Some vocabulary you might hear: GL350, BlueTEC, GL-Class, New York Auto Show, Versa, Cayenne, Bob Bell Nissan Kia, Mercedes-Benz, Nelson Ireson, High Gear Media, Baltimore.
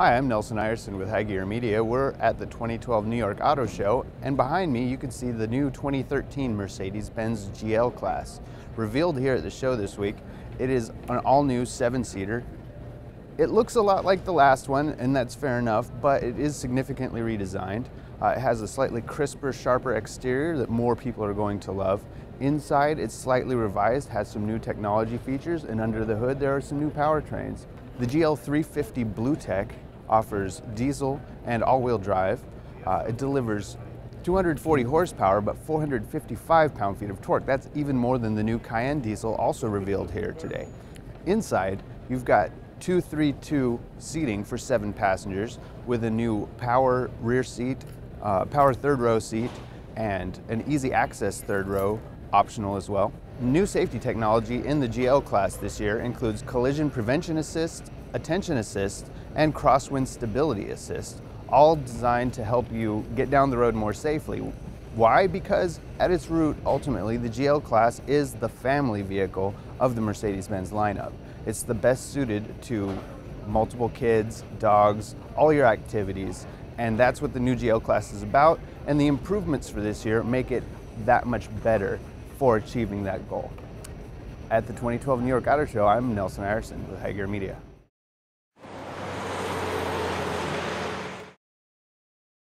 Hi, I'm Nelson Ireson with High Gear Media. We're at the 2012 New York Auto Show, and behind me you can see the new 2013 Mercedes-Benz GL-Class. Revealed here at the show this week, it is an all-new 7-seater. It looks a lot like the last one, and that's fair enough, but it is significantly redesigned. It has a slightly crisper, sharper exterior that more people are going to love. Inside, it's slightly revised, has some new technology features, and under the hood there are some new powertrains. The GL350 BlueTEC offers diesel and all-wheel drive. It delivers 240 horsepower, but 455 pound-feet of torque. That's even more than the new Cayenne diesel, also revealed here today. Inside, you've got 2-3-2 seating for 7 passengers with a new power rear seat, power third row seat, and an easy access third row, optional as well. New safety technology in the GL class this year includes collision prevention assist, attention assist, and crosswind stability assist, all designed to help you get down the road more safely. Why? Because at its root, ultimately, the GL class is the family vehicle of the Mercedes-Benz lineup. It's the best suited to multiple kids, dogs, all your activities, and that's what the new GL class is about, and the improvements for this year make it that much better for achieving that goal. At the 2012 New York Auto Show, I'm Nelson Ireson with High Gear Media.